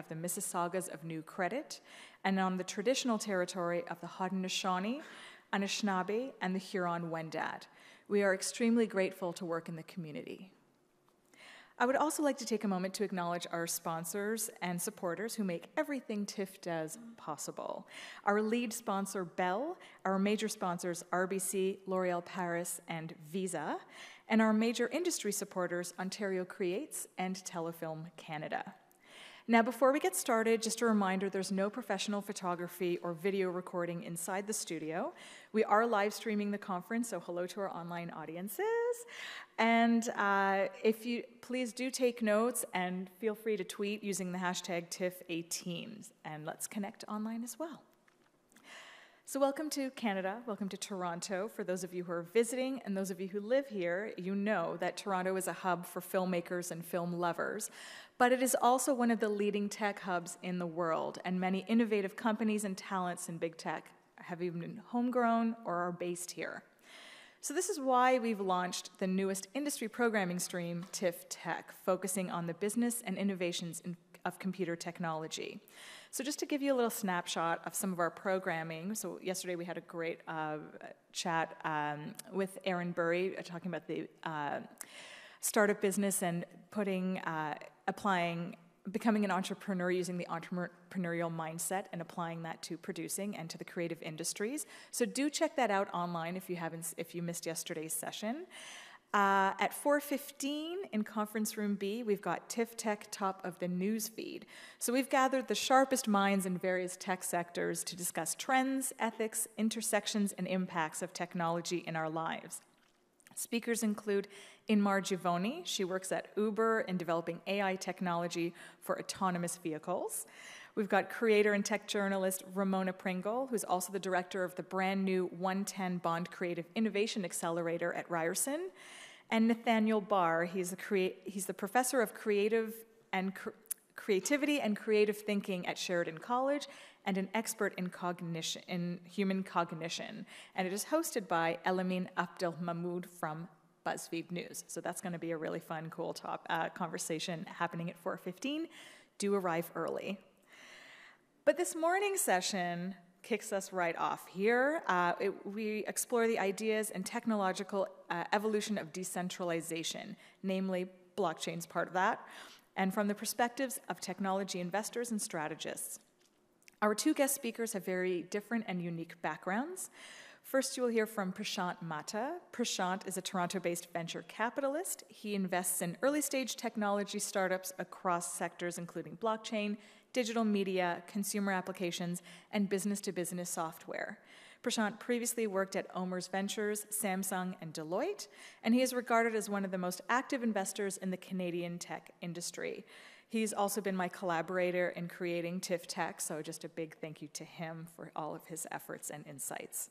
of the Mississaugas of New Credit, and on the traditional territory of the Haudenosaunee, Anishinaabe, and the Huron-Wendat. We are extremely grateful to work in the community. I would also like to take a moment to acknowledge our sponsors and supporters who make everything TIFF does possible. Our lead sponsor, Bell, our major sponsors, RBC, L'Oréal Paris, and Visa, and our major industry supporters, Ontario Creates and Telefilm Canada. Now, before we get started, just a reminder, there's no professional photography or video recording inside the studio. We are live streaming the conference, so hello to our online audiences. And if you please do take notes and feel free to tweet using the hashtag TIFF18, and let's connect online as well. So welcome to Canada, welcome to Toronto. For those of you who are visiting and those of you who live here, you know that Toronto is a hub for filmmakers and film lovers. But it is also one of the leading tech hubs in the world, and many innovative companies and talents in big tech have even been homegrown or are based here. So this is why we've launched the newest industry programming stream, TIFF Tech, focusing on the business and innovations of computer technology. So just to give you a little snapshot of some of our programming, so yesterday we had a great chat with Aaron Burry talking about the startup business and becoming an entrepreneur using the entrepreneurial mindset and applying that to producing and to the creative industries. So do check that out online if you missed yesterday's session. At 4:15 in Conference Room B, we've got TIFF Tech Top of the News Feed. So we've gathered the sharpest minds in various tech sectors to discuss trends, ethics, intersections, and impacts of technology in our lives. Speakers include Inmar Giovoni. She works at Uber in developing AI technology for autonomous vehicles. We've got creator and tech journalist Ramona Pringle, who's also the director of the brand new 110 Bond Creative Innovation Accelerator at Ryerson. And Nathaniel Barr, he's the professor of creativity and creative thinking at Sheridan College, and an expert in human cognition. And it is hosted by Elamin Abdel-Mahmoud from BuzzFeed News. So that's going to be a really fun, cool conversation happening at 4:15. Do arrive early. But this morning's session kicks us right off here. We explore the ideas and technological evolution of decentralization, namely blockchain's part of that, and from the perspectives of technology investors and strategists. Our two guest speakers have very different and unique backgrounds. First, you will hear from Prashant Matta. Prashant is a Toronto-based venture capitalist. He invests in early-stage technology startups across sectors including blockchain, digital media, consumer applications, and business-to-business software. Prashant previously worked at Omer's Ventures, Samsung, and Deloitte, and he is regarded as one of the most active investors in the Canadian tech industry. He's also been my collaborator in creating TIFF Tech, so just a big thank you to him for all of his efforts and insights.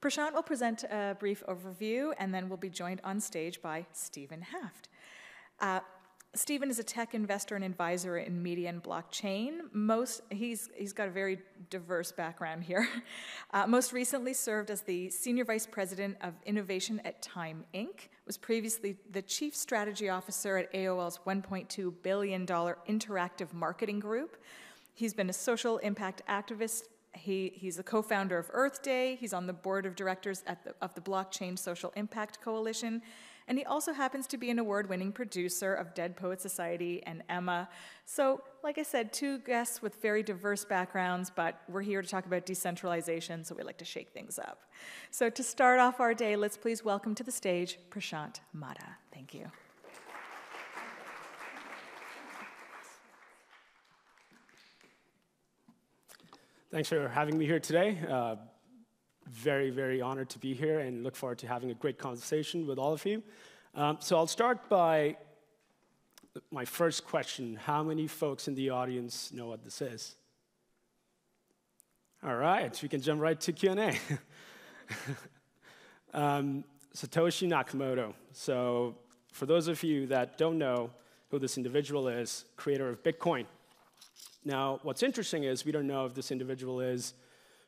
Prashant will present a brief overview, and then we'll be joined on stage by Steven Haft. Steven is a tech investor and advisor in media and blockchain. He's got a very diverse background here. Most recently served as the Senior Vice President of Innovation at Time Inc., was previously the Chief Strategy Officer at AOL's $1.2 billion interactive marketing group. He's been a social impact activist. He's a co-founder of Earth Day. He's on the board of directors of the Blockchain Social Impact Coalition. And he also happens to be an award-winning producer of Dead Poet Society and Emma. So, like I said, two guests with very diverse backgrounds, but we're here to talk about decentralization, so we like to shake things up. So to start off our day, let's please welcome to the stage Prashant Matta. Thank you. Thanks for having me here today. Very, very honored to be here and look forward to having a great conversation with all of you. So I'll start by my first question. How many folks in the audience know what this is? All right, we can jump right to Q&A. Satoshi Nakamoto. So for those of you that don't know who this individual is, creator of Bitcoin. Now, what's interesting is we don't know if this individual is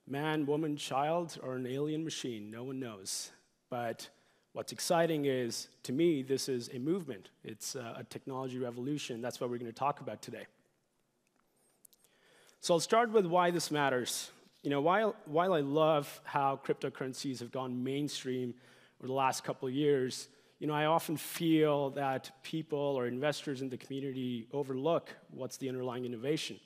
man, woman, child, or an alien machine. No one knows. But what's exciting is, to me, this is a movement. It's a technology revolution. That's what we're going to talk about today. So I'll start with why this matters. You know, while I love how cryptocurrencies have gone mainstream over the last couple of years, you know, I often feel that people or investors in the community overlook what's the underlying innovation.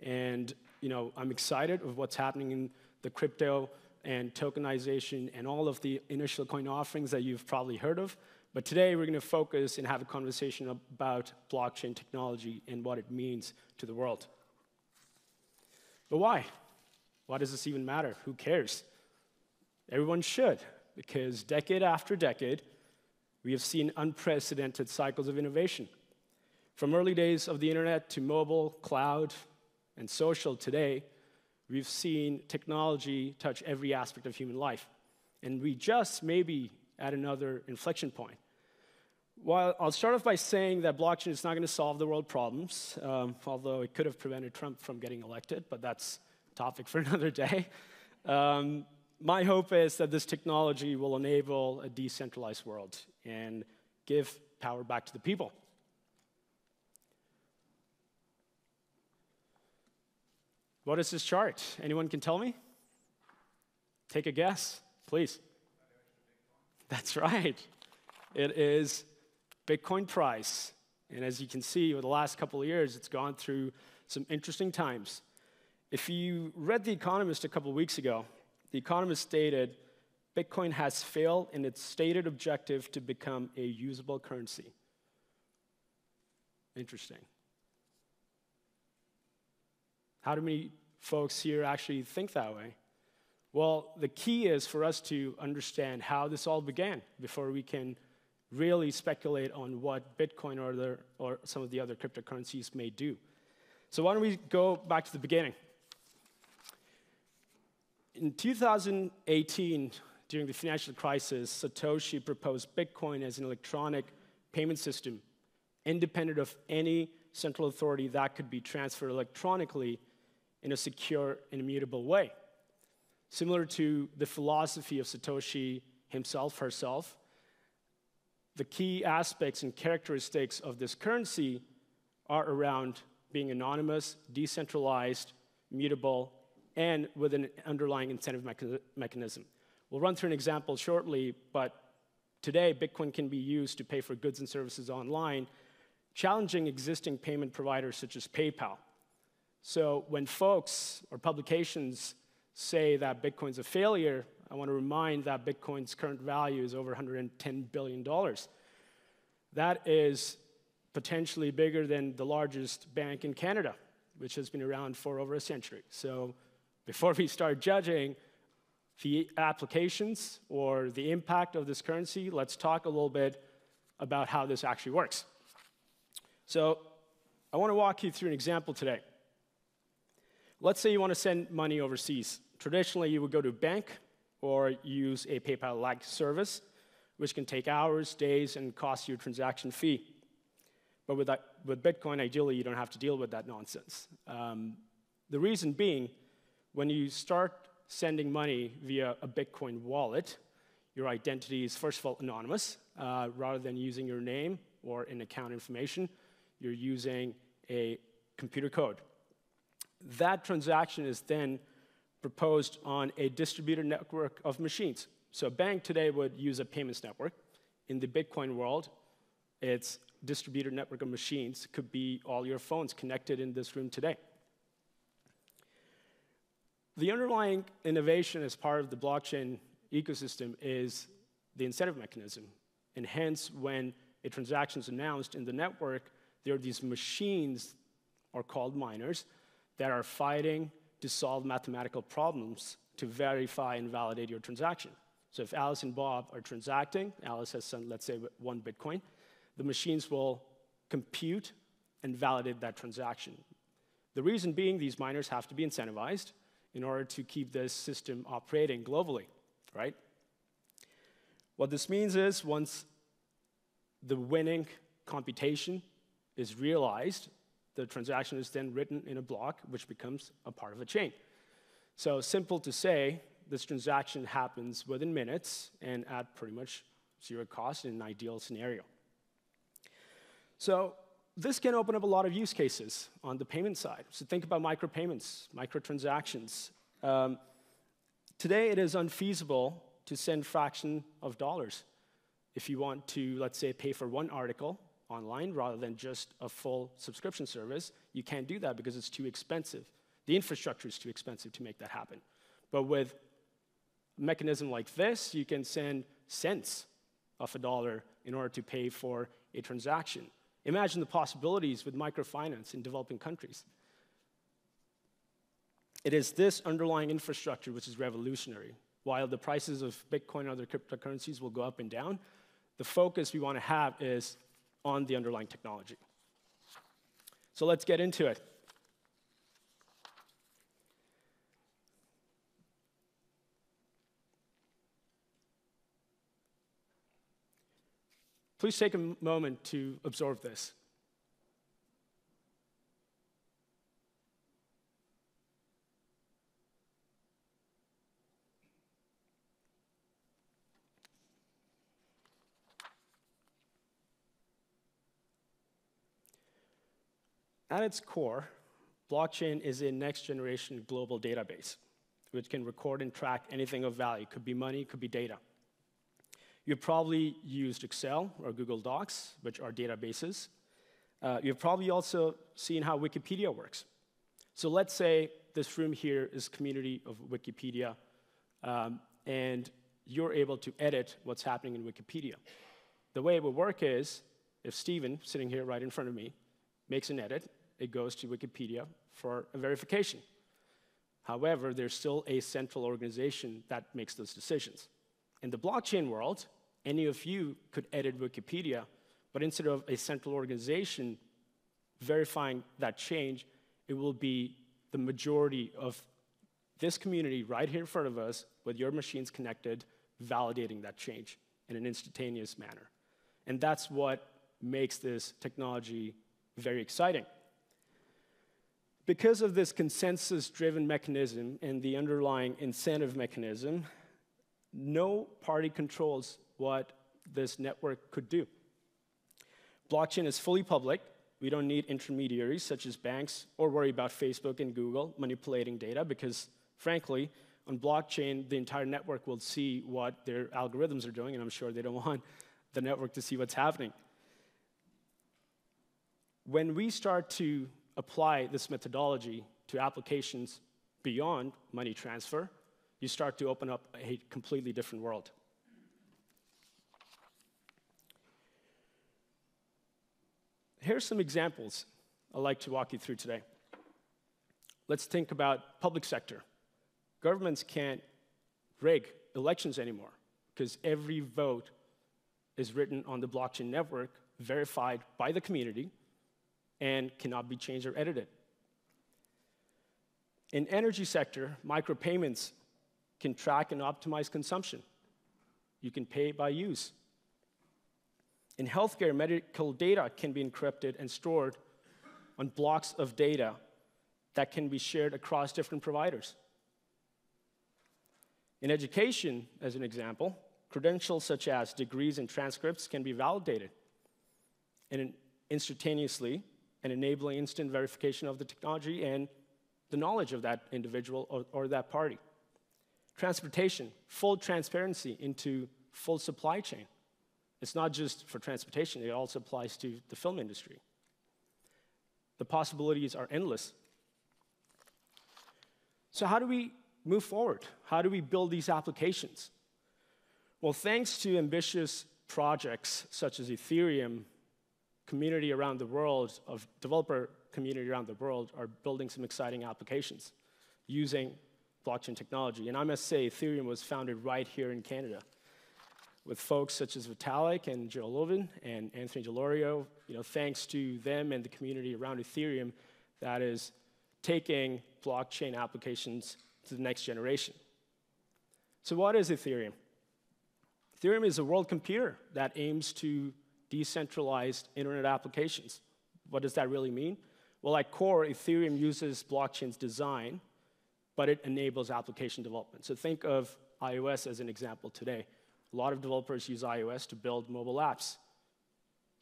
And, you know, I'm excited of what's happening in the crypto and tokenization and all of the initial coin offerings that you've probably heard of. But today we're going to focus and have a conversation about blockchain technology and what it means to the world. But why? Why does this even matter? Who cares? Everyone should, because decade after decade, we have seen unprecedented cycles of innovation. From early days of the internet to mobile, cloud, and social today, we've seen technology touch every aspect of human life. And we just may be at another inflection point. While I'll start off by saying that blockchain is not going to solve the world problems, although it could have prevented Trump from getting elected, but that's topic for another day. My hope is that this technology will enable a decentralized world and give power back to the people. What is this chart? Anyone can tell me? Take a guess, please. That's right. It is Bitcoin price. And as you can see, over the last couple of years, it's gone through some interesting times. If you read The Economist a couple of weeks ago, The Economist stated, Bitcoin has failed in its stated objective to become a usable currency. Interesting. How do many folks here actually think that way? Well, the key is for us to understand how this all began before we can really speculate on what Bitcoin or some of the other cryptocurrencies may do. So why don't we go back to the beginning? In 2018, during the financial crisis, Satoshi proposed Bitcoin as an electronic payment system independent of any central authority that could be transferred electronically in a secure and immutable way. Similar to the philosophy of Satoshi himself, herself, the key aspects and characteristics of this currency are around being anonymous, decentralized, immutable, and with an underlying incentive mechanism. We'll run through an example shortly, but today Bitcoin can be used to pay for goods and services online, challenging existing payment providers such as PayPal. So when folks or publications say that Bitcoin's a failure, I want to remind that Bitcoin's current value is over $110 billion. That is potentially bigger than the largest bank in Canada, which has been around for over a century. So before we start judging the applications or the impact of this currency, let's talk a little bit about how this actually works. So I want to walk you through an example today. Let's say you want to send money overseas. Traditionally, you would go to a bank or use a PayPal-like service, which can take hours, days, and cost you a transaction fee. But with Bitcoin, ideally, you don't have to deal with that nonsense. The reason being, when you start sending money via a Bitcoin wallet, your identity is, first of all, anonymous. Rather than using your name or an account information, you're using a computer code. That transaction is then proposed on a distributed network of machines. So a bank today would use a payments network. In the Bitcoin world, it's distributed network of machines. Could be all your phones connected in this room today. The underlying innovation as part of the blockchain ecosystem is the incentive mechanism. And hence, when a transaction is announced in the network, there are these machines, or called miners, that are fighting to solve mathematical problems to verify and validate your transaction. So if Alice and Bob are transacting, Alice has sent, let's say, 1 Bitcoin, the machines will compute and validate that transaction. The reason being, these miners have to be incentivized in order to keep this system operating globally, right? What this means is once the winning computation is realized, the transaction is then written in a block, which becomes a part of a chain. So simple to say, this transaction happens within minutes and at pretty much zero cost in an ideal scenario. So This can open up a lot of use cases on the payment side. So think about micropayments, microtransactions. Today, it is unfeasible to send fraction of dollars if you want to, let's say, pay for one article online rather than just a full subscription service. You can't do that because it's too expensive. The infrastructure is too expensive to make that happen. But with a mechanism like this, you can send cents of a dollar in order to pay for a transaction. Imagine the possibilities with microfinance in developing countries. It is this underlying infrastructure which is revolutionary. While the prices of Bitcoin and other cryptocurrencies will go up and down, the focus we want to have is on the underlying technology. So let's get into it. Please take a moment to absorb this. At its core, blockchain is a next-generation global database, which can record and track anything of value. Could be money, could be data. You've probably used Excel or Google Docs, which are databases. You've probably also seen how Wikipedia works. So let's say this room here is community of Wikipedia, and you're able to edit what's happening in Wikipedia. The way it would work is, if Steven, sitting here right in front of me, makes an edit, it goes to Wikipedia for a verification. However, there's still a central organization that makes those decisions. In the blockchain world, any of you could edit Wikipedia, but instead of a central organization verifying that change, it will be the majority of this community right here in front of us with your machines connected, validating that change in an instantaneous manner. And that's what makes this technology very exciting. Because of this consensus-driven mechanism and the underlying incentive mechanism, no party controls what this network could do. Blockchain is fully public. We don't need intermediaries such as banks or worry about Facebook and Google manipulating data because, frankly, on blockchain, the entire network will see what their algorithms are doing, and I'm sure they don't want the network to see what's happening. When we start to apply this methodology to applications beyond money transfer, you start to open up a completely different world. Here are some examples I'd like to walk you through today. Let's think about public sector. Governments can't rig elections anymore because every vote is written on the blockchain network, verified by the community, and cannot be changed or edited. In energy sector, micropayments can track and optimize consumption. You can pay by use. In healthcare, medical data can be encrypted and stored on blocks of data that can be shared across different providers. In education, as an example, credentials such as degrees and transcripts can be validated and instantaneously, and enabling instant verification of the technology and the knowledge of that individual or that party. Transportation, full transparency into full supply chain. It's not just for transportation, it also applies to the film industry. The possibilities are endless. So how do we move forward? How do we build these applications? Well, thanks to ambitious projects such as Ethereum, community around the world, of developer community around the world are building some exciting applications using blockchain technology. And I must say, Ethereum was founded right here in Canada with folks such as Vitalik and Joe Lovin and Anthony Delorio. You know, thanks to them and the community around Ethereum that is taking blockchain applications to the next generation. So what is Ethereum? Ethereum is a world computer that aims to decentralized internet applications. What does that really mean? Well, at core, Ethereum uses blockchain's design, but it enables application development. So think of iOS as an example today. A lot of developers use iOS to build mobile apps.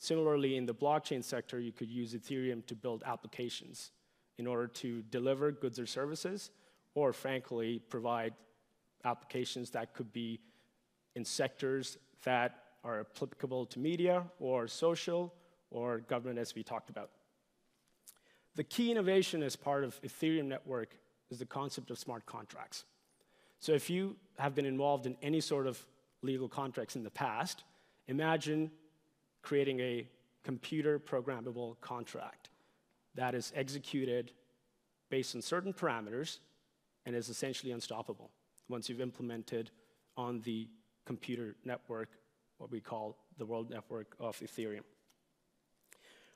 Similarly, in the blockchain sector, you could use Ethereum to build applications in order to deliver goods or services, or frankly, provide applications that could be in sectors that are applicable to media or social or government, as we talked about. The key innovation as part of Ethereum network is the concept of smart contracts. So if you have been involved in any sort of legal contracts in the past, imagine creating a computer programmable contract that is executed based on certain parameters and is essentially unstoppable once you've implemented on the computer network, what we call the world network of Ethereum.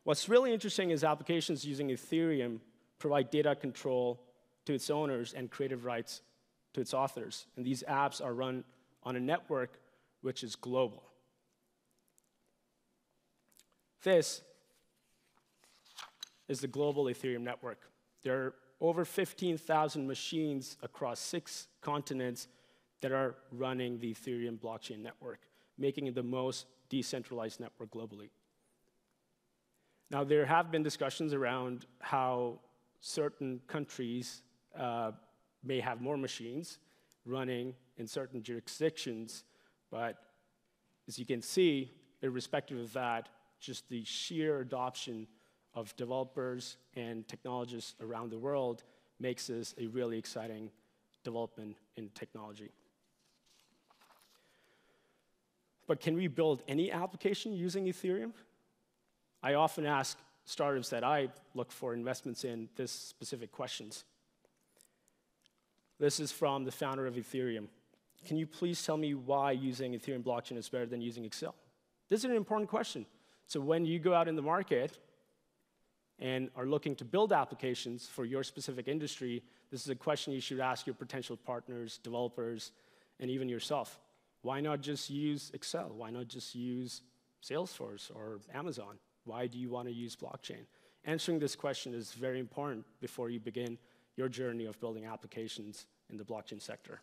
What's really interesting is applications using Ethereum provide data control to its owners and creative rights to its authors. And these apps are run on a network which is global. This is the global Ethereum network. There are over 15,000 machines across 6 continents that are running the Ethereum blockchain network, making it the most decentralized network globally. Now, there have been discussions around how certain countries may have more machines running in certain jurisdictions, but as you can see, irrespective of that, just the sheer adoption of developers and technologists around the world makes this a really exciting development in technology. But can we build any application using Ethereum? I often ask startups that I look for investments in this specific questions. This is from the founder of Ethereum. Can you please tell me why using Ethereum blockchain is better than using Excel? This is an important question. So when you go out in the market and are looking to build applications for your specific industry, this is a question you should ask your potential partners, developers, and even yourself. Why not just use Excel? Why not just use Salesforce or Amazon? Why do you want to use blockchain? Answering this question is very important before you begin your journey of building applications in the blockchain sector.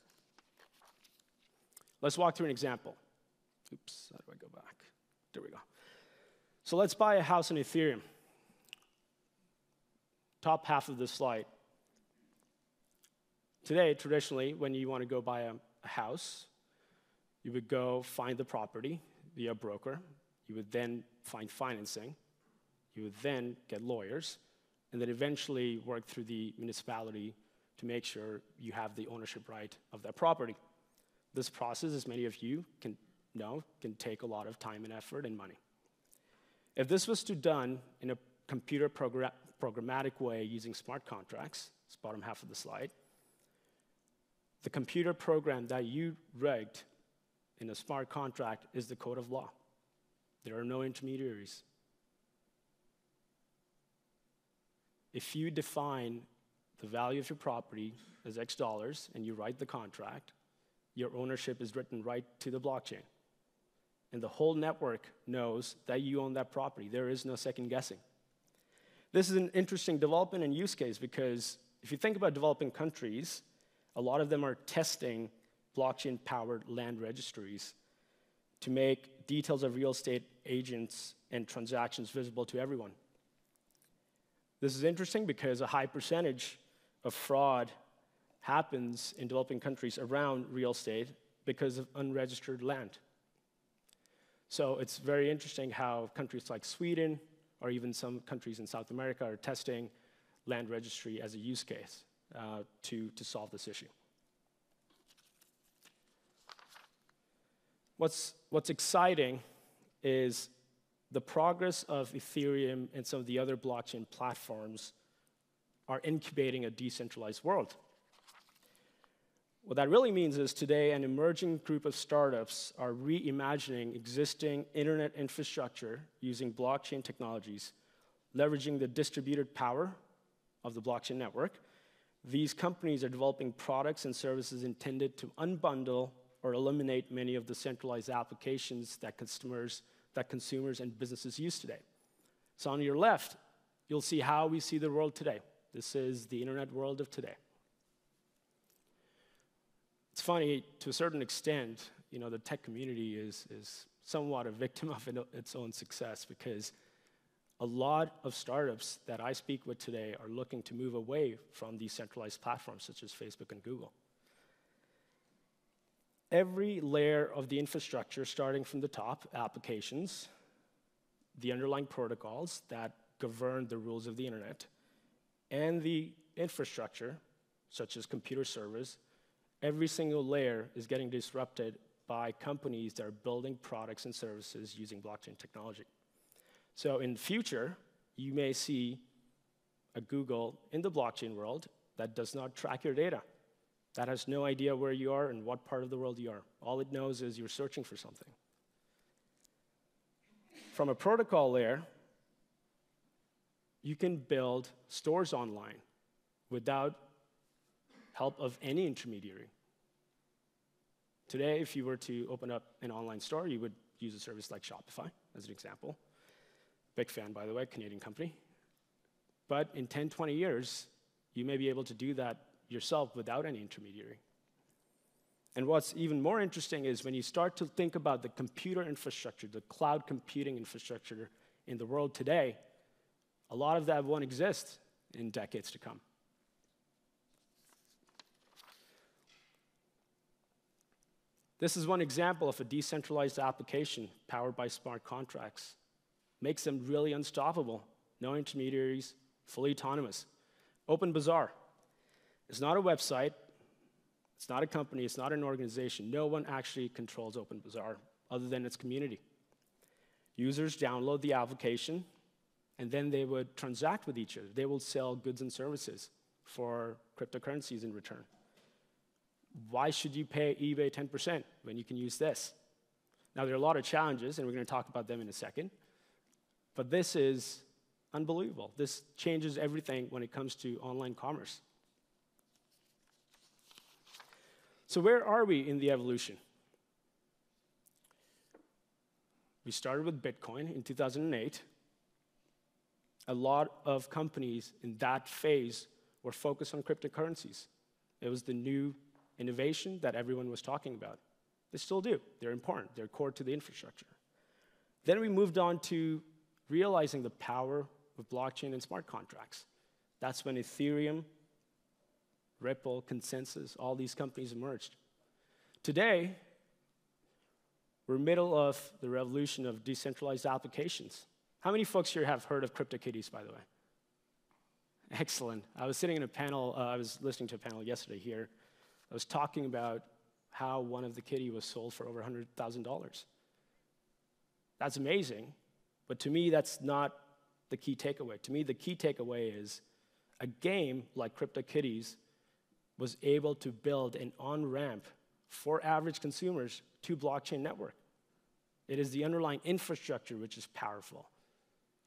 Let's walk through an example. Oops, how do I go back? There we go. So let's buy a house in Ethereum. Top half of this slide. Today, traditionally, when you want to go buy a house, you would go find the property via a broker. You would then find financing. You would then get lawyers, and then eventually work through the municipality to make sure you have the ownership right of that property. This process, as many of you can know, can take a lot of time and effort and money. If this was to be done in a computer programmatic way using smart contracts, it's bottom half of the slide, the computer program that you rigged in a smart contract is the code of law. There are no intermediaries. If you define the value of your property as X dollars and you write the contract, your ownership is written right to the blockchain. And the whole network knows that you own that property. There is no second guessing. This is an interesting development and use case because if you think about developing countries, a lot of them are testing blockchain-powered land registries to make details of real estate agents and transactions visible to everyone. This is interesting because a high percentage of fraud happens in developing countries around real estate because of unregistered land. So it's very interesting how countries like Sweden or even some countries in South America are testing land registry as a use case to solve this issue. What's exciting is the progress of Ethereum and some of the other blockchain platforms are incubating a decentralized world. What that really means is today an emerging group of startups are reimagining existing internet infrastructure using blockchain technologies, leveraging the distributed power of the blockchain network. These companies are developing products and services intended to unbundle or eliminate many of the centralized applications that consumers and businesses use today. So on your left, you'll see how we see the world today. This is the internet world of today. It's funny, to a certain extent, you know, the tech community is somewhat a victim of its own success, because a lot of startups that I speak with today are looking to move away from these centralized platforms such as Facebook and Google. Every layer of the infrastructure, starting from the top, applications, the underlying protocols that govern the rules of the internet, and the infrastructure, such as computer servers, every single layer is getting disrupted by companies that are building products and services using blockchain technology. So in the future, you may see a Google in the blockchain world that does not track your data, that has no idea where you are and what part of the world you are. All it knows is you're searching for something. From a protocol layer, you can build stores online without help of any intermediary. Today, if you were to open up an online store, you would use a service like Shopify, as an example. Big fan, by the way, Canadian company. But in 10, 20 years, you may be able to do that yourself without any intermediary. And what's even more interesting is when you start to think about the computer infrastructure, the cloud computing infrastructure in the world today, a lot of that won't exist in decades to come. This is one example of a decentralized application powered by smart contracts. Makes them really unstoppable, no intermediaries, fully autonomous. OpenBazaar. It's not a website, it's not a company, it's not an organization. No one actually controls OpenBazaar other than its community. Users download the application, and then they would transact with each other. They will sell goods and services for cryptocurrencies in return. Why should you pay eBay 10% when you can use this? Now, there are a lot of challenges, and we're going to talk about them in a second. But this is unbelievable. This changes everything when it comes to online commerce. So where are we in the evolution? We started with Bitcoin in 2008. A lot of companies in that phase were focused on cryptocurrencies. It was the new innovation that everyone was talking about. They still do. They're important. They're core to the infrastructure. Then we moved on to realizing the power of blockchain and smart contracts. That's when Ethereum, Ripple, Consensus, all these companies emerged. Today, we're middle of the revolution of decentralized applications. How many folks here have heard of CryptoKitties, by the way? Excellent. I was sitting in a panel, I was listening to a panel yesterday here. I was talking about how one of the kitty was sold for over $100,000. That's amazing, but to me, that's not the key takeaway. To me, the key takeaway is a game like CryptoKitties was able to build an on-ramp for average consumers to blockchain network. It is the underlying infrastructure which is powerful.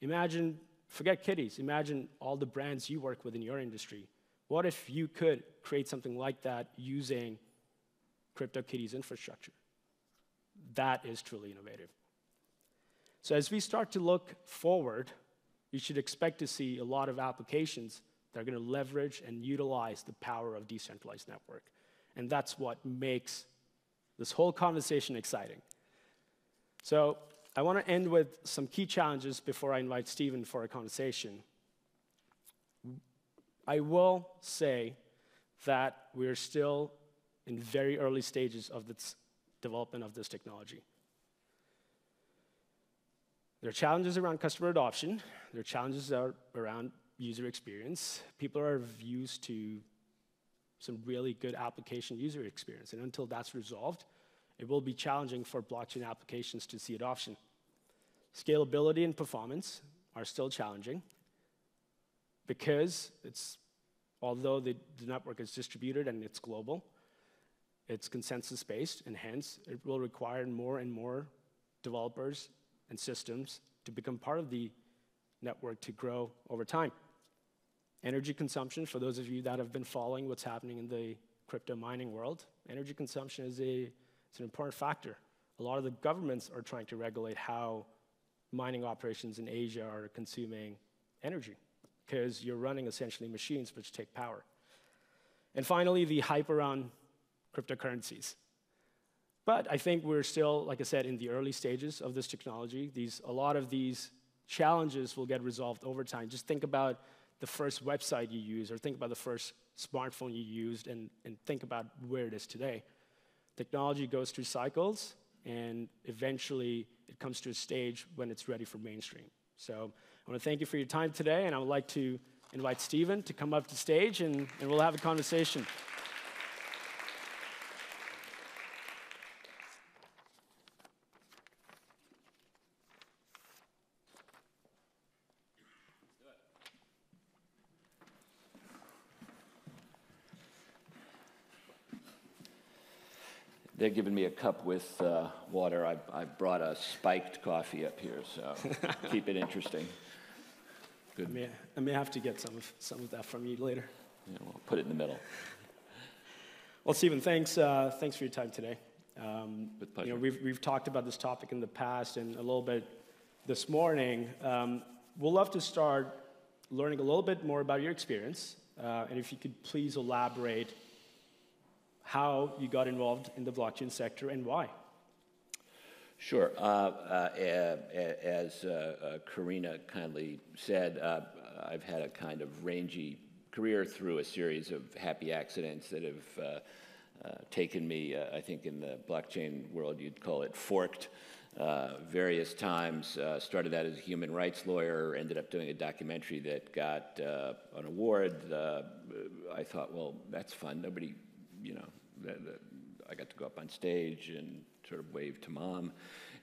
Imagine, forget kitties, imagine all the brands you work with in your industry. What if you could create something like that using CryptoKitties infrastructure? That is truly innovative. So as we start to look forward, you should expect to see a lot of applications that are going to leverage and utilize the power of decentralized network. And that's what makes this whole conversation exciting. So I want to end with some key challenges before I invite Steven for a conversation. I will say that we're still in very early stages of the development of this technology. There are challenges around customer adoption. There are challenges around user experience. People are used to some really good application user experience, and until that's resolved, it will be challenging for blockchain applications to see adoption. Scalability and performance are still challenging, because it's, although the network is distributed and it's global, it's consensus-based, and hence it will require more and more developers and systems to become part of the network to grow over time. Energy consumption, for those of you that have been following what's happening in the crypto mining world, energy consumption is an important factor. A lot of the governments are trying to regulate how mining operations in Asia are consuming energy, because you're running essentially machines which take power. And finally, the hype around cryptocurrencies. But I think we're still, like I said, in the early stages of this technology. A lot of these challenges will get resolved over time. Just think about the first website you used, or think about the first smartphone you used, and think about where it is today. Technology goes through cycles, and eventually it comes to a stage when it's ready for mainstream. So I want to thank you for your time today, and I would like to invite Steven to come up to stage, and we'll have a conversation. They're giving me a cup with water. I've brought a spiked coffee up here, so keep it interesting. Good. I may have to get some of that from you later. Yeah, we'll put it in the middle. Well, Steven, thanks for your time today. With pleasure. You know, we've talked about this topic in the past and a little bit this morning. We'll love to start learning a little bit more about your experience, and if you could please elaborate how you got involved in the blockchain sector and why. Sure. As Karina kindly said, I've had a kind of rangy career through a series of happy accidents that have taken me, I think in the blockchain world you'd call it forked, various times. Started out as a human rights lawyer, ended up doing a documentary that got an award. I thought, well, that's fun. Nobody, you know, I got to go up on stage and sort of wave to mom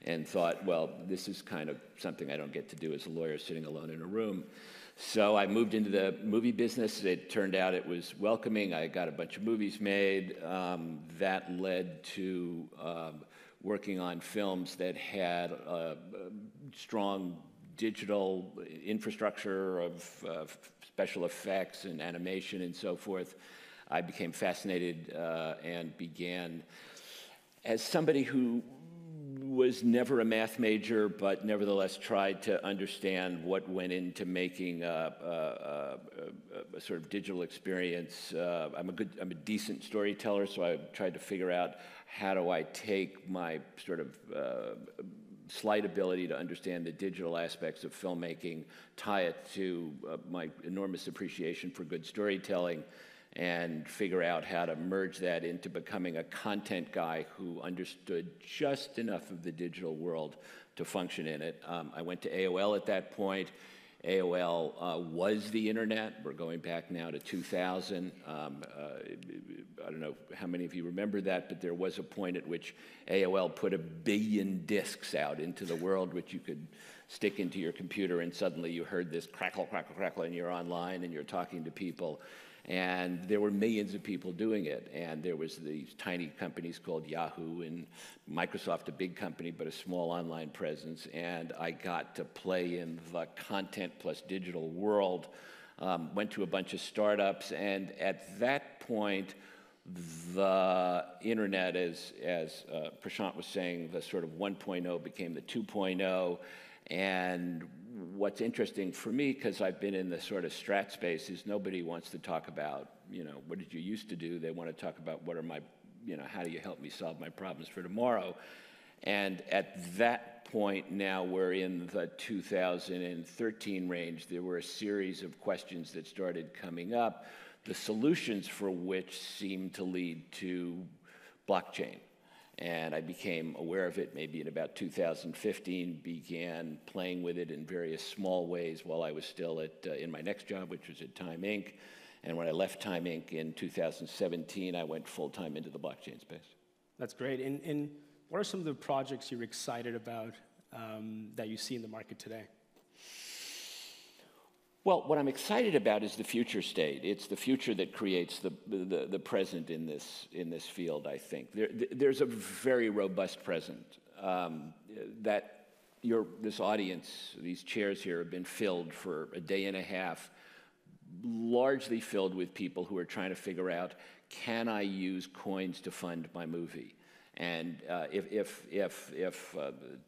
and thought, well, this is kind of something I don't get to do as a lawyer sitting alone in a room. So I moved into the movie business. It turned out it was welcoming. I got a bunch of movies made. That led to working on films that had a strong digital infrastructure of special effects and animation and so forth. I became fascinated and began, as somebody who was never a math major but nevertheless tried to understand what went into making a sort of digital experience. I'm a decent storyteller, so I tried to figure out how do I take my sort of slight ability to understand the digital aspects of filmmaking, tie it to my enormous appreciation for good storytelling, and figure out how to merge that into becoming a content guy who understood just enough of the digital world to function in it. I went to AOL at that point. AOL was the internet. We're going back now to 2000. I don't know how many of you remember that, but there was a point at which AOL put 1 billion disks out into the world, which you could stick into your computer, and suddenly you heard this crackle, crackle, crackle, and you're online and you're talking to people. And there were millions of people doing it. And there was these tiny companies called Yahoo and Microsoft, a big company, but a small online presence. And I got to play in the content plus digital world, went to a bunch of startups. And at that point, the internet, as Prashant was saying, the sort of 1.0 became the 2.0. And what's interesting for me, because I've been in the sort of strat space, is nobody wants to talk about, you know, what did you used to do? They want to talk about what are my, you know, how do you help me solve my problems for tomorrow? And at that point now, we're in the 2013 range. There were a series of questions that started coming up, the solutions for which seemed to lead to blockchain. And I became aware of it maybe in about 2015, began playing with it in various small ways while I was still at, in my next job, which was at Time Inc. And when I left Time Inc. in 2017, I went full-time into the blockchain space. That's great. And what are some of the projects you're excited about that you see in the market today? Well, what I'm excited about is the future state. It's the future that creates the present in this field, I think. There's a very robust present that this audience, these chairs here, have been filled for a day and a half, largely filled with people who are trying to figure out, can I use coins to fund my movie? And if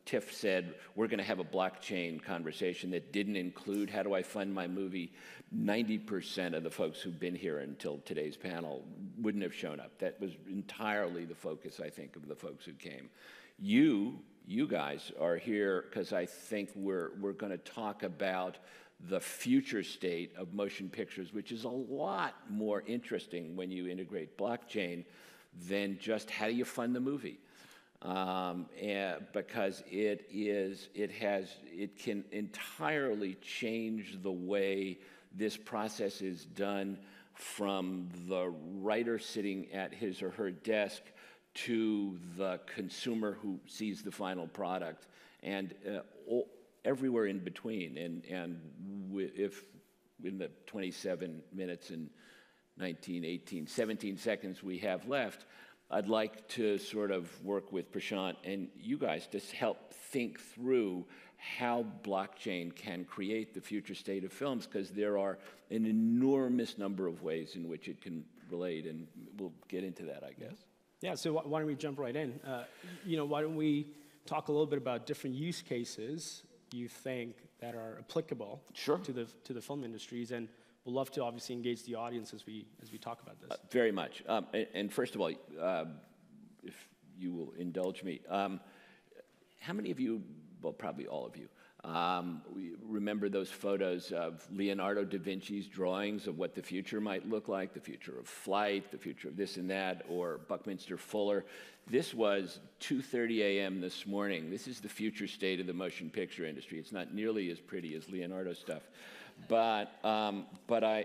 TIFF said, we're going to have a blockchain conversation that didn't include how do I fund my movie, 90% of the folks who've been here until today's panel wouldn't have shown up. That was entirely the focus, I think, of the folks who came. You guys are here because I think we're going to talk about the future state of motion pictures, which is a lot more interesting when you integrate blockchain than just how do you fund the movie, because it can entirely change the way this process is done, from the writer sitting at his or her desk to the consumer who sees the final product, and everywhere in between. And if in the 27 minutes and 19, 18, 17 seconds we have left, I'd like to sort of work with Prashant and you guys to help think through how blockchain can create the future state of films, because there are an enormous number of ways in which it can relate, and we'll get into that, I guess. Yeah, so why don't we jump right in? Why don't we talk a little bit about different use cases you think that are applicable to the film industries, and we'll love to obviously engage the audience as we talk about this. Very much. And first of all, if you will indulge me, how many of you, well, probably all of you, we remember those photos of Leonardo da Vinci's drawings of what the future might look like, the future of flight, the future of this and that, or Buckminster Fuller. This was 2:30 a.m. this morning. This is the future state of the motion picture industry. It's not nearly as pretty as Leonardo's stuff. But I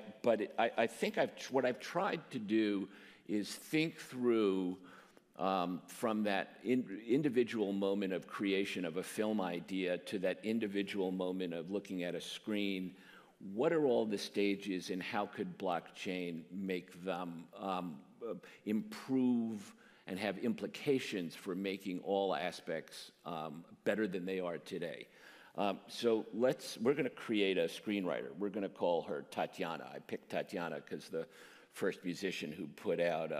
think what I've tried to do is think through from that individual moment of creation of a film idea to that individual moment of looking at a screen, what are all the stages and how could blockchain make them improve and have implications for making all aspects better than they are today. So we're going to create a screenwriter. We're going to call her Tatiana. I picked Tatiana because the first musician who put out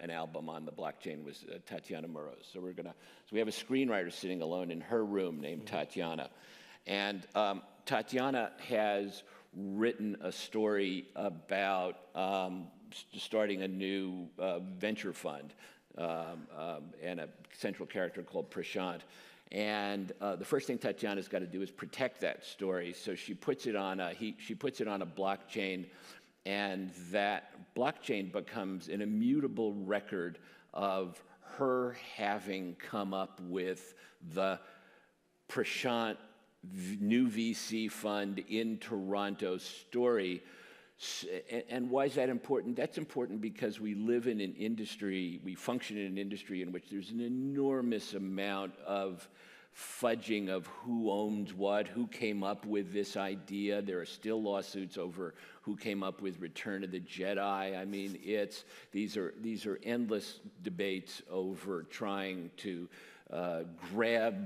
an album on the blockchain was Tatiana Moroz. So we have a screenwriter sitting alone in her room named Tatiana. And Tatiana has written a story about starting a new venture fund and a central character called Prashant. And the first thing Tatiana's got to do is protect that story. So she puts it on a blockchain, and that blockchain becomes an immutable record of her having come up with the Prashant new VC fund in Toronto story. And why is that important? That's important because we live in an industry, we function in an industry in which there's an enormous amount of fudging of who owns what, who came up with this idea. There are still lawsuits over who came up with Return of the Jedi. I mean, these are endless debates over trying to grab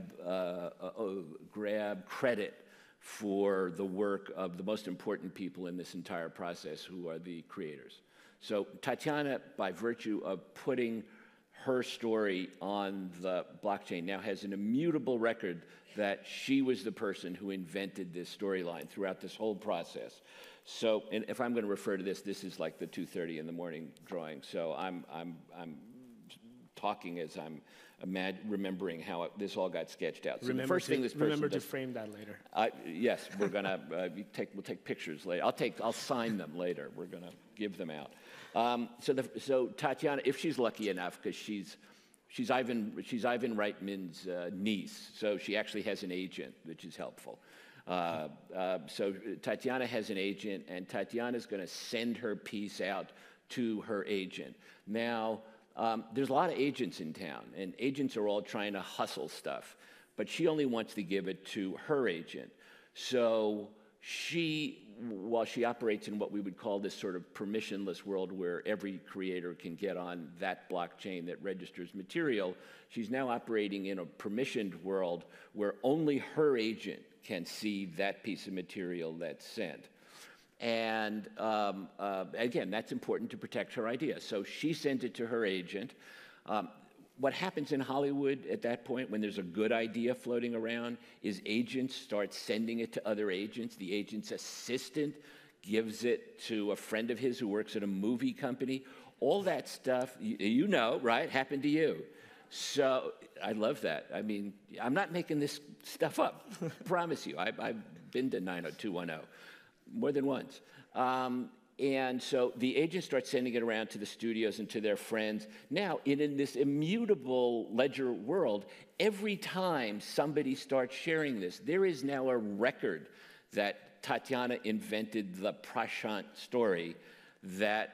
credit for the work of the most important people in this entire process, who are the creators. So Tatiana, by virtue of putting her story on the blockchain, now has an immutable record that she was the person who invented this storyline throughout this whole process. So, and if I'm going to refer to this, this is like the 2:30 in the morning drawing. So I'm talking as I'm remembering how this all got sketched out. So remember to frame that later. Yes, we're gonna we'll take pictures later. I'll sign them later. We're gonna give them out. So Tatiana, if she's lucky enough, because she's Ivan Reitman's niece, so she actually has an agent, which is helpful. So Tatiana has an agent, and Tatiana's gonna send her piece out to her agent now. There's a lot of agents in town, and agents are all trying to hustle stuff, but she only wants to give it to her agent. So she, while she operates in what we would call this sort of permissionless world where every creator can get on that blockchain that registers material, she's now operating in a permissioned world where only her agent can see that piece of material that's sent. And again, that's important to protect her idea. So she sent it to her agent. what happens in Hollywood at that point when there's a good idea floating around is agents start sending it to other agents. The agent's assistant gives it to a friend of his who works at a movie company. All that stuff, you know, right, happened to you. So I love that. I mean, I'm not making this stuff up. Promise you. I've been to 90210 more than once. And so the agents start sending it around to the studios and to their friends. Now, in this immutable ledger world, every time somebody starts sharing this, there is now a record that Tatiana invented the Prashant story that,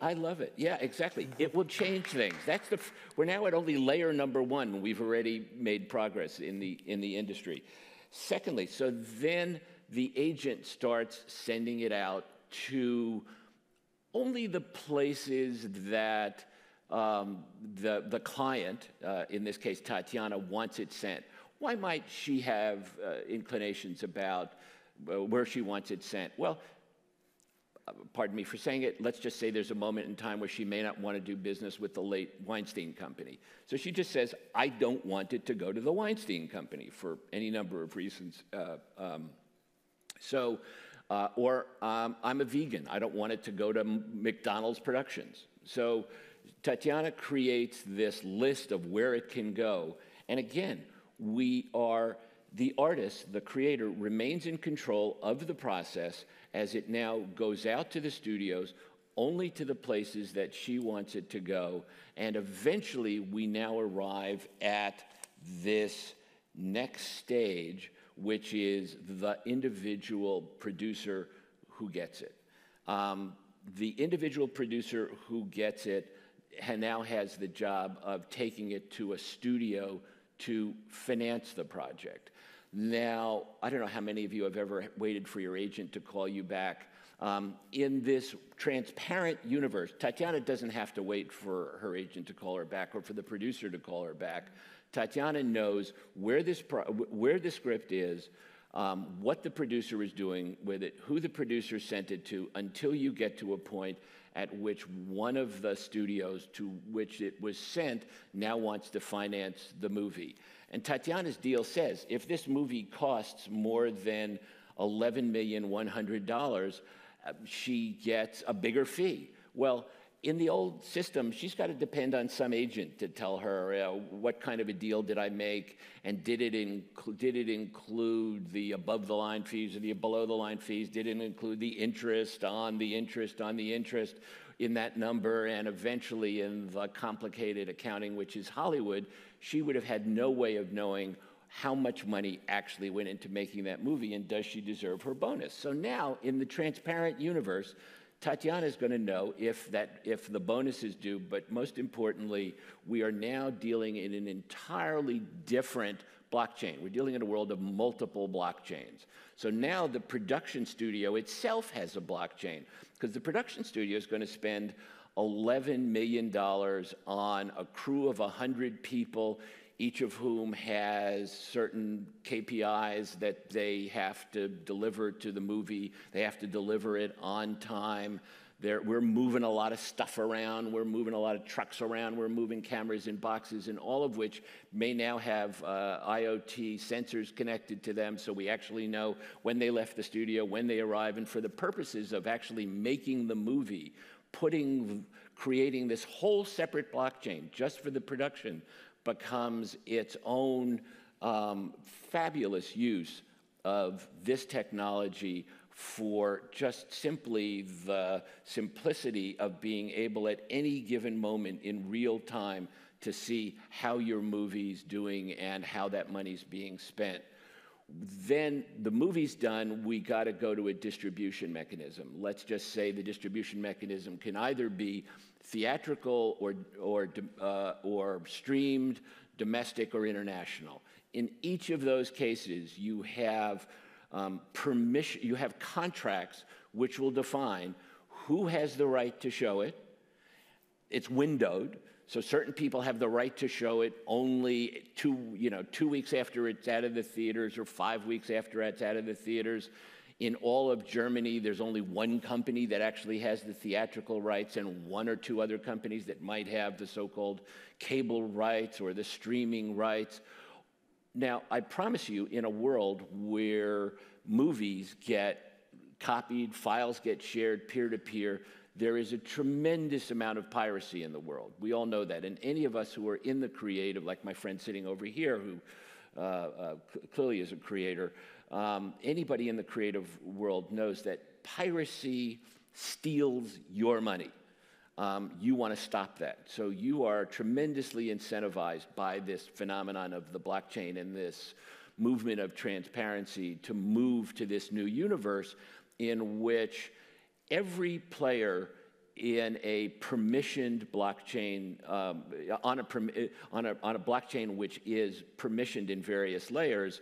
I love it. Yeah, exactly. It will change things. That's the. We're now at only layer number one. We've already made progress in the industry. Secondly, so then the agent starts sending it out to only the places that the client, in this case Tatiana, wants it sent. Why might she have inclinations about where she wants it sent? Well, pardon me for saying it, let's just say there's a moment in time where she may not want to do business with the late Weinstein company. So she just says, I don't want it to go to the Weinstein company for any number of reasons. I'm a vegan. I don't want it to go to McDonald's Productions. So Tatiana creates this list of where it can go. And again, the artist, the creator, remains in control of the process as it now goes out to the studios, only to the places that she wants it to go. And eventually, we now arrive at this next stage, which is the individual producer who gets it. The individual producer who gets it now has the job of taking it to a studio to finance the project. Now, I don't know how many of you have ever waited for your agent to call you back. In this transparent universe, Tatiana doesn't have to wait for her agent to call her back or for the producer to call her back. Tatiana knows where the script is, what the producer is doing with it, who the producer sent it to, until you get to a point at which one of the studios to which it was sent now wants to finance the movie. And Tatiana's deal says, if this movie costs more than $11,100,000, she gets a bigger fee. Well, in the old system, she's got to depend on some agent to tell her what kind of a deal did I make, and did it include the above-the-line fees or the below-the-line fees? Did it include the interest on the interest on the interest in that number? And eventually, in the complicated accounting, which is Hollywood, she would have had no way of knowing how much money actually went into making that movie, and does she deserve her bonus? So now, in the transparent universe, Tatiana is going to know if the bonus is due, but most importantly, we are now dealing in an entirely different blockchain. We're dealing in a world of multiple blockchains. So now the production studio itself has a blockchain, because the production studio is going to spend $11 million on a crew of 100 people, each of whom has certain KPIs that they have to deliver to the movie. They have to deliver it on time. We're moving a lot of stuff around. We're moving a lot of trucks around. We're moving cameras in boxes, and all of which may now have IoT sensors connected to them, so we actually know when they left the studio, when they arrive, and for the purposes of actually making the movie, creating this whole separate blockchain just for the production becomes its own fabulous use of this technology for just simply the simplicity of being able at any given moment in real time to see how your movie's doing and how that money's being spent. Then the movie's done, we got to go to a distribution mechanism. Let's just say the distribution mechanism can either be theatrical or streamed, domestic or international. In each of those cases, you have permission. You have contracts which will define who has the right to show it. It's windowed, so certain people have the right to show it only 2 weeks after it's out of the theaters or 5 weeks after it's out of the theaters. In all of Germany, there's only one company that actually has the theatrical rights and one or two other companies that might have the so-called cable rights or the streaming rights. Now, I promise you, in a world where movies get copied, files get shared peer-to-peer, there is a tremendous amount of piracy in the world. We all know that. And any of us who are in the creative, like my friend sitting over here who clearly is a creator, anybody in the creative world knows that piracy steals your money. You want to stop that. So you are tremendously incentivized by this phenomenon of the blockchain and this movement of transparency to move to this new universe in which every player in a permissioned blockchain, on a blockchain which is permissioned in various layers,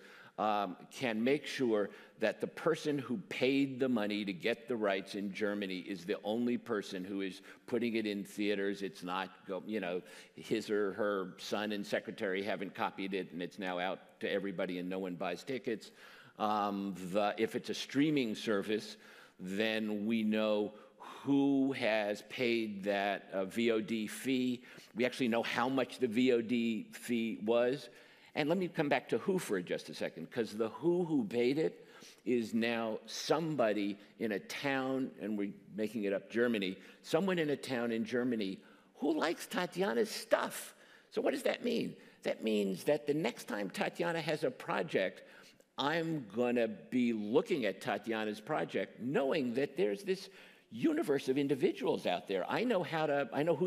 can make sure that the person who paid the money to get the rights in Germany is the only person who is putting it in theaters. It's not, you know, his or her son and secretary haven't copied it and it's now out to everybody and no one buys tickets. If it's a streaming service, then we know who has paid that VOD fee. We actually know how much the VOD fee was. And let me come back to who for just a second, because the who paid it is now somebody in a town, and we're making it up, Germany, someone in a town in Germany who likes Tatiana's stuff. So what does that mean? That means that the next time Tatiana has a project, I'm gonna be looking at Tatiana's project, knowing that there's this universe of individuals out there. I know who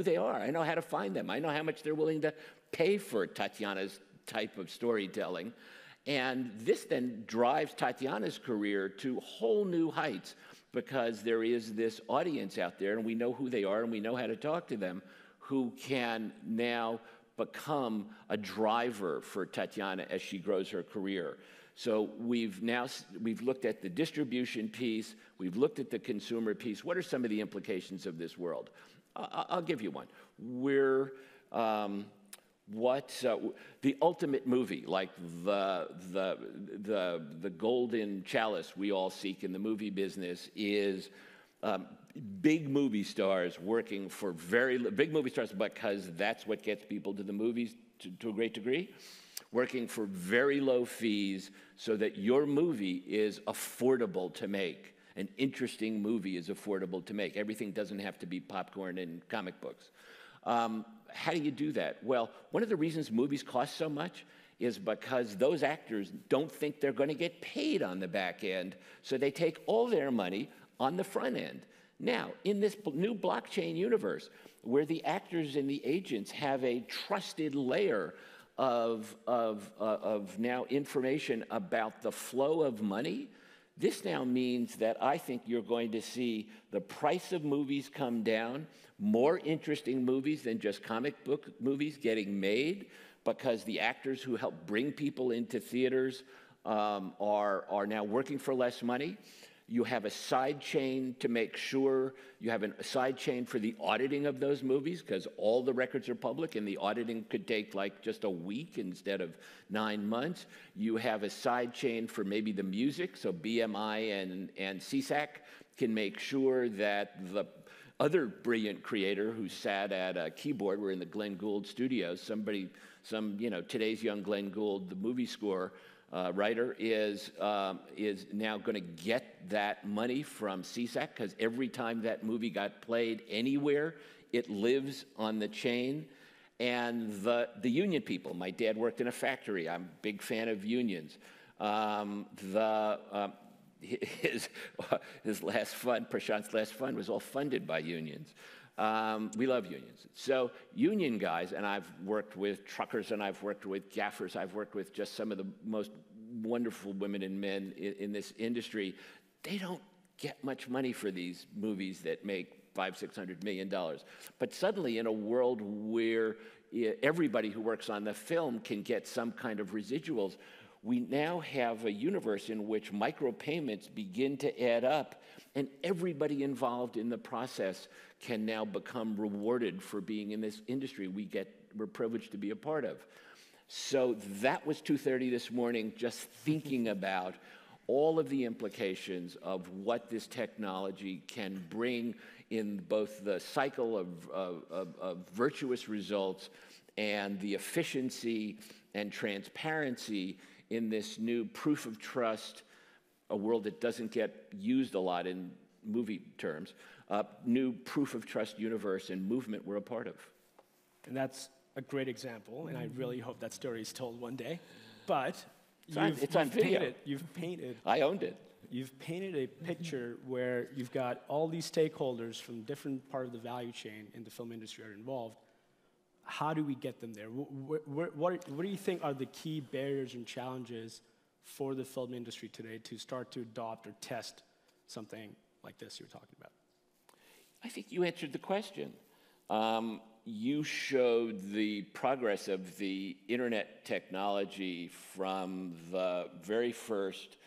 they are. I know how to find them. I know how much they're willing to pay for Tatiana's type of storytelling. And this then drives Tatiana's career to whole new heights because there is this audience out there and we know who they are and we know how to talk to them who can now become a driver for Tatiana as she grows her career. So we've looked at the distribution piece, we've looked at the consumer piece. What are some of the implications of this world? I'll give you one. We're, the ultimate movie, like the golden chalice we all seek in the movie business is big movie stars working for big movie stars because that's what gets people to the movies to a great degree, working for very low fees so that your movie is affordable to make. An interesting movie is affordable to make. Everything doesn't have to be popcorn and comic books. How do you do that? Well, one of the reasons movies cost so much is because those actors don't think they're going to get paid on the back end, so they take all their money on the front end. Now, in this new blockchain universe, where the actors and the agents have a trusted layer of now information about the flow of money, this now means that I think you're going to see the price of movies come down, more interesting movies than just comic book movies getting made because the actors who help bring people into theaters are now working for less money. You have a side chain to make sure you have a side chain for the auditing of those movies because all the records are public and the auditing could take like just a week instead of 9 months. You have a side chain for maybe the music, so BMI and CSAC can make sure that the other brilliant creator who sat at a keyboard, we're in the Glenn Gould studios, you know, today's young Glenn Gould, the movie score, writer is now going to get that money from CSAC because every time that movie got played anywhere, it lives on the chain. And the union people, my dad worked in a factory. I'm a big fan of unions. His last fund, Prashant's last fund, was all funded by unions. We love unions. So union guys, and I've worked with truckers and I've worked with gaffers, I've worked with just some of the most wonderful women and men in this industry, they don't get much money for these movies that make $500–600 million. But suddenly in a world where everybody who works on the film can get some kind of residuals, we now have a universe in which micropayments begin to add up and everybody involved in the process can now become rewarded for being in this industry we're privileged to be a part of. So that was 2:30 this morning, just thinking about all of the implications of what this technology can bring in both the cycle of virtuous results and the efficiency and transparency in this new proof of trust, a world that doesn't get used a lot in movie terms, new proof of trust universe and movement we're a part of. And that's a great example, and I really hope that story is told one day. But You've painted. I owned it. You've painted a picture where you've got all these stakeholders from different part of the value chain in the film industry are involved. How do we get them there? What do you think are the key barriers and challenges for the film industry today to start to adopt or test something like this you're talking about? I think you answered the question. You showed the progress of the internet technology from the very first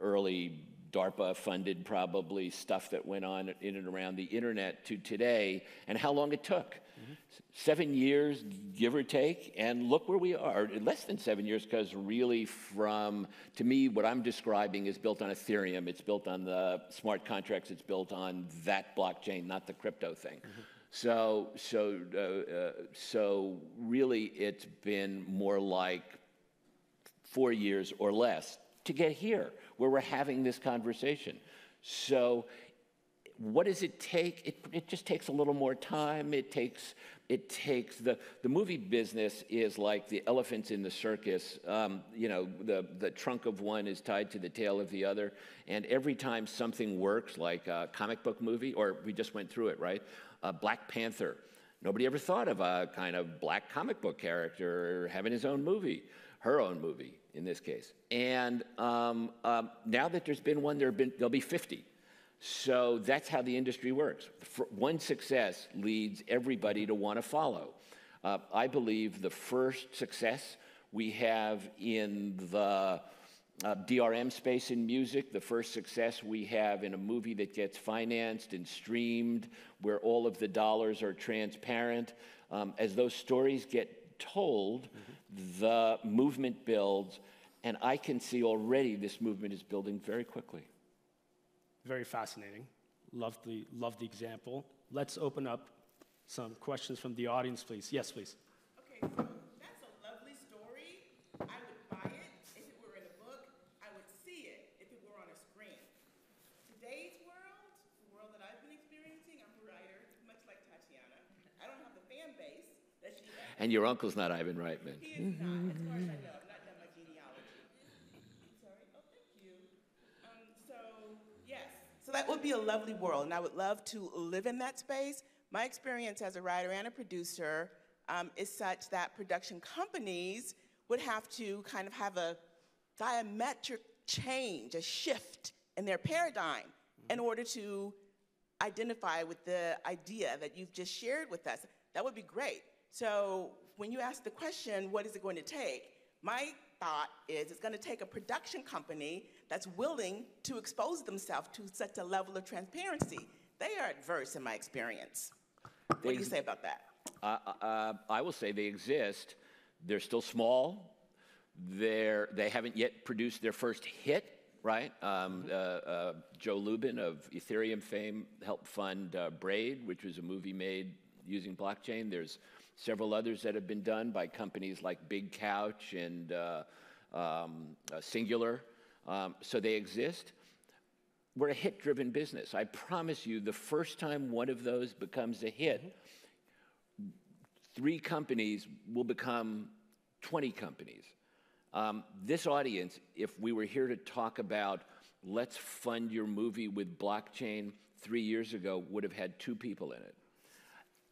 early DARPA-funded, probably, stuff that went on in and around the internet to today, and how long it took. Mm-hmm. 7 years, give or take, and look where we are. Less than 7 years, because really from, to me, what I'm describing is built on Ethereum. It's built on the smart contracts. It's built on that blockchain, not the crypto thing. Mm-hmm. So really it's been more like 4 years or less to get here, where we're having this conversation. So what does it take? It just takes a little more time. It takes the movie business is like the elephants in the circus. You know, the trunk of one is tied to the tail of the other. And every time something works, like a comic book movie, or we just went through it, right? Black Panther. Nobody ever thought of a kind of black comic book character having his own movie, her own movie in this case. And now that there's been one, there'll be 50. So that's how the industry works. One success leads everybody to want to follow. I believe the first success we have in the DRM space in music, the first success we have in a movie that gets financed and streamed, where all of the dollars are transparent. As those stories get told, the movement builds, and I can see already this movement is building very quickly. Very fascinating. Love the example. Let's open up some questions from the audience, please. Yes, please. Okay. And your uncle's not Ivan Reitman. He is not, as far as I know. I've not done my genealogy. Sorry. Oh, thank you. Yes. So that would be a lovely world, and I would love to live in that space. My experience as a writer and a producer is such that production companies would have to kind of have a diametric change, a shift in their paradigm in order to identify with the idea that you've just shared with us. That would be great. So when you ask the question, what is it going to take? My thought is it's going to take a production company that's willing to expose themselves to such a level of transparency. They are adverse in my experience. What do you say about that? I will say they exist. They're still small. They haven't yet produced their first hit, right? Joe Lubin of Ethereum fame helped fund Braid, which was a movie made using blockchain. There's several others that have been done by companies like Big Couch and Singular. So they exist. We're a hit-driven business. I promise you, the first time one of those becomes a hit, three companies will become 20 companies. This audience, if we were here to talk about let's fund your movie with blockchain 3 years ago, would have had 2 people in it.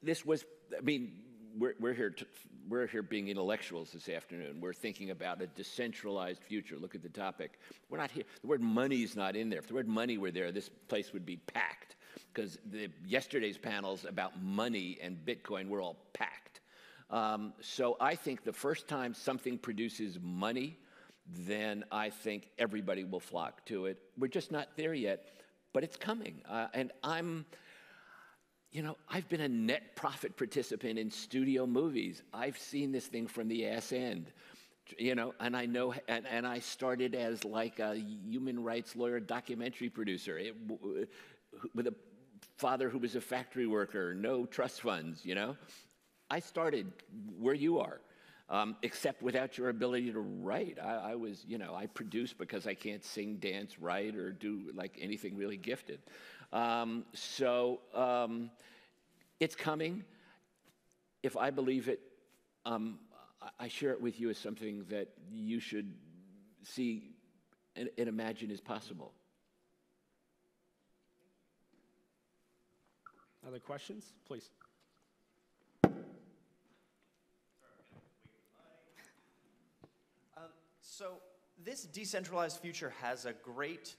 This was, I mean, we're here being intellectuals this afternoon. We're thinking about a decentralized future. Look at the topic. We're not here. The word money is not in there. If the word money were there, this place would be packed, because yesterday's panels about money and Bitcoin were all packed. So I think the first time something produces money, then I think everybody will flock to it. We're just not there yet, but it's coming. You know, I've been a net profit participant in studio movies. I've seen this thing from the ass end. You know, and I know, and I started as like a human rights lawyer, documentary producer, with a father who was a factory worker, no trust funds, you know. I started where you are, except without your ability to write. I was, you know, I produced because I can't sing, dance, write, or do like anything really gifted. It's coming. If I believe it, I share it with you as something that you should see and imagine is possible. Other questions, please? So this decentralized future has a great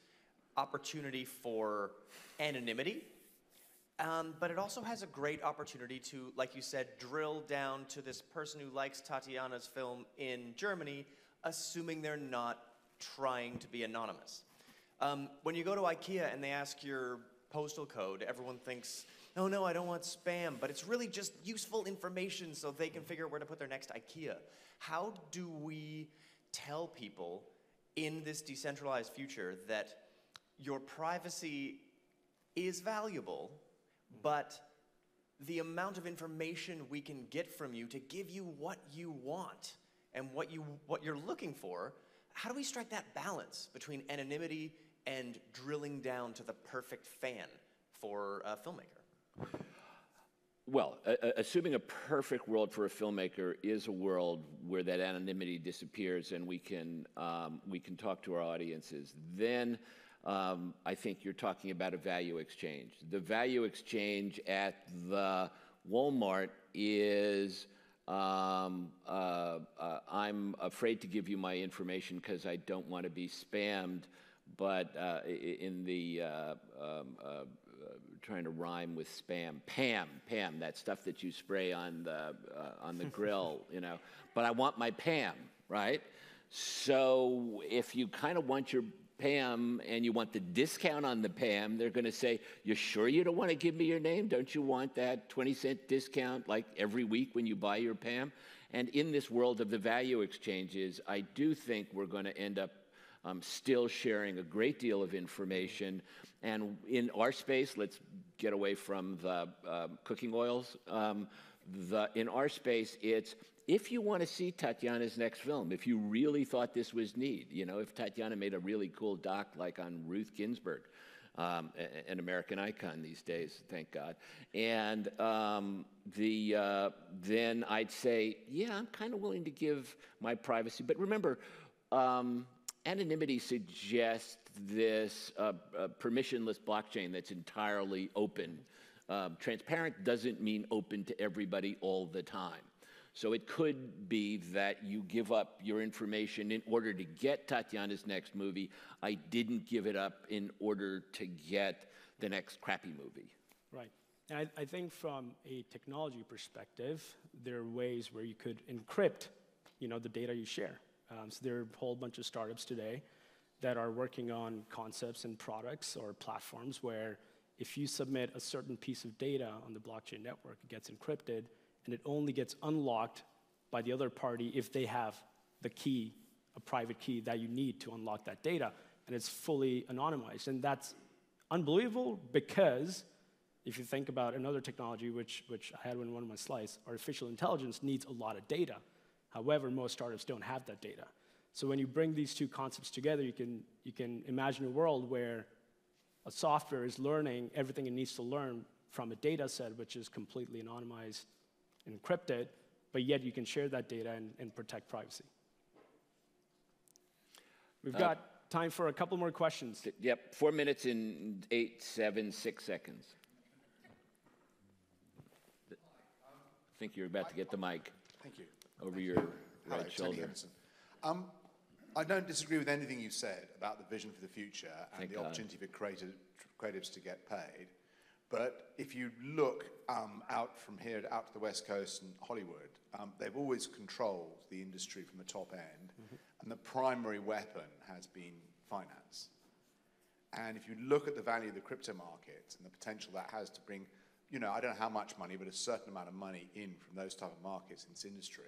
opportunity for anonymity. But it also has a great opportunity to, like you said, drill down to this person who likes Tatiana's film in Germany, assuming they're not trying to be anonymous. When you go to IKEA and they ask your postal code, everyone thinks, oh no, I don't want spam, but it's really just useful information so they can figure out where to put their next IKEA. How do we tell people in this decentralized future that your privacy is valuable, but the amount of information we can get from you to give you what you want and what you're looking for, how do we strike that balance between anonymity and drilling down to the perfect fan for a filmmaker? Well, assuming a perfect world for a filmmaker is a world where that anonymity disappears and we can talk to our audiences. Then I think you're talking about a value exchange. The value exchange at the Walmart is, I'm afraid to give you my information because I don't want to be spammed, but in the, trying to rhyme with spam, Pam, that stuff that you spray on the grill, you know, but I want my Pam, right? So if you kind of want your Pam and you want the discount on the Pam, they're going to say, you sure you don't want to give me your name? Don't you want that 20-cent discount like every week when you buy your Pam? And in this world of the value exchanges, I do think we're going to end up still sharing a great deal of information. And in our space, let's get away from the cooking oils. In our space, it's, if you want to see Tatiana's next film, if you really thought this was neat, you know, if Tatiana made a really cool doc like on Ruth Ginsburg, an American icon these days, thank God, and then I'd say, yeah, I'm kind of willing to give my privacy. But remember, anonymity suggests this permissionless blockchain that's entirely open. Transparent doesn't mean open to everybody all the time. So it could be that you give up your information in order to get Tatiana's next movie. I didn't give it up in order to get the next crappy movie. Right. And I think from a technology perspective, there are ways where you could encrypt, you know, the data you share. So there are a whole bunch of startups today that are working on concepts and products or platforms where if you submit a certain piece of data on the blockchain network, it gets encrypted, and it only gets unlocked by the other party if they have the key, a private key that you need to unlock that data, and it's fully anonymized. And that's unbelievable because if you think about another technology, which I had in one of my slides, artificial intelligence needs a lot of data. However, most startups don't have that data. So when you bring these two concepts together, you can imagine a world where a software is learning everything it needs to learn from a data set which is completely anonymized, encrypted, but yet you can share that data and protect privacy. We've got time for a couple more questions. Yep, 4 minutes and 8, 7, 6 seconds. I think you're about to get the mic. Thank you. Over your right shoulder. I don't disagree with anything you said about the vision for the future and the opportunity for creatives to get paid. But if you look out from here, out to the West Coast and Hollywood, they've always controlled the industry from the top end, and the primary weapon has been finance. And if you look at the value of the crypto market and the potential that has to bring, you know, I don't know how much money, but a certain amount of money in from those type of markets in this industry,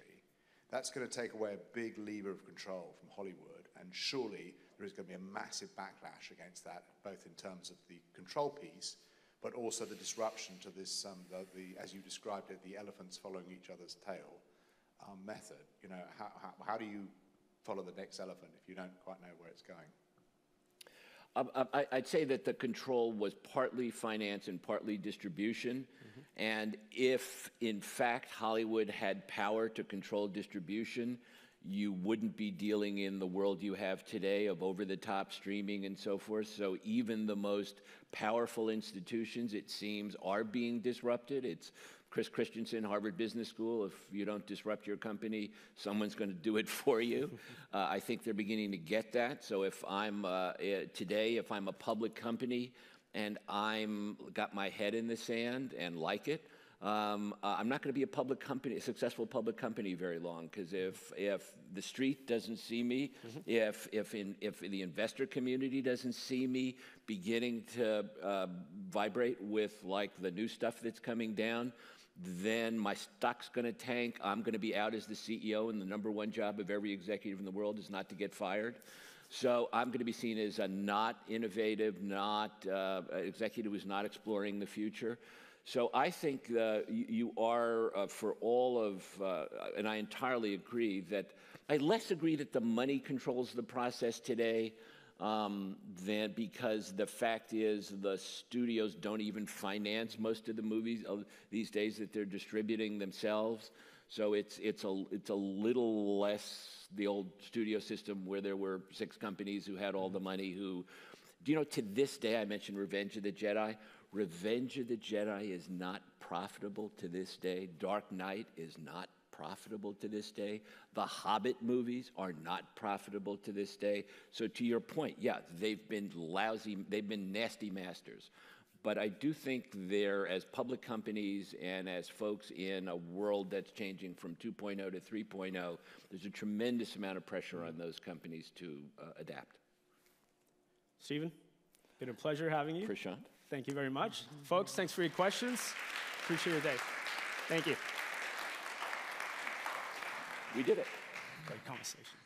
That's going to take away a big lever of control from Hollywood, and surely there is going to be a massive backlash against that, both in terms of the control piece, but also the disruption to this, as you described it, the elephants following each other's tail method. You know, how do you follow the next elephant if you don't quite know where it's going? I'd say that the control was partly finance and partly distribution. Mm-hmm. And if, in fact, Hollywood had power to control distribution, you wouldn't be dealing in the world you have today of over-the-top streaming and so forth. So even the most powerful institutions, it seems, are being disrupted. It's Chris Christensen, Harvard Business School. If you don't disrupt your company, someone's going to do it for you. I think they're beginning to get that. So if I'm today, if I'm a public company and I'm got my head in the sand and like it, I'm not going to be a successful public company very long, because if the street doesn't see me, mm-hmm. if the investor community doesn't see me beginning to vibrate with like the new stuff that's coming down, then my stock's going to tank. I'm going to be out as the CEO, and the #1 job of every executive in the world is not to get fired. So I'm going to be seen as a not innovative, not executive who's not exploring the future. So I think you are, for all of, and I entirely agree that, I less agree that the money controls the process today than, because the fact is the studios don't even finance most of the movies these days that they're distributing themselves. So it's a little less the old studio system where there were 6 companies who had all the money who, you know, to this day, I mentioned Revenge of the Jedi. Revenge of the Jedi is not profitable to this day. Dark Knight is not profitable to this day. The Hobbit movies are not profitable to this day. So to your point, yeah, they've been lousy, they've been nasty masters. But I do think they're, as public companies and as folks in a world that's changing from 2.0 to 3.0, there's a tremendous amount of pressure on those companies to adapt. Steven, been a pleasure having you. Prashant. Thank you very much. Folks, thanks for your questions. Appreciate your day. Thank you. We did it. Great conversation.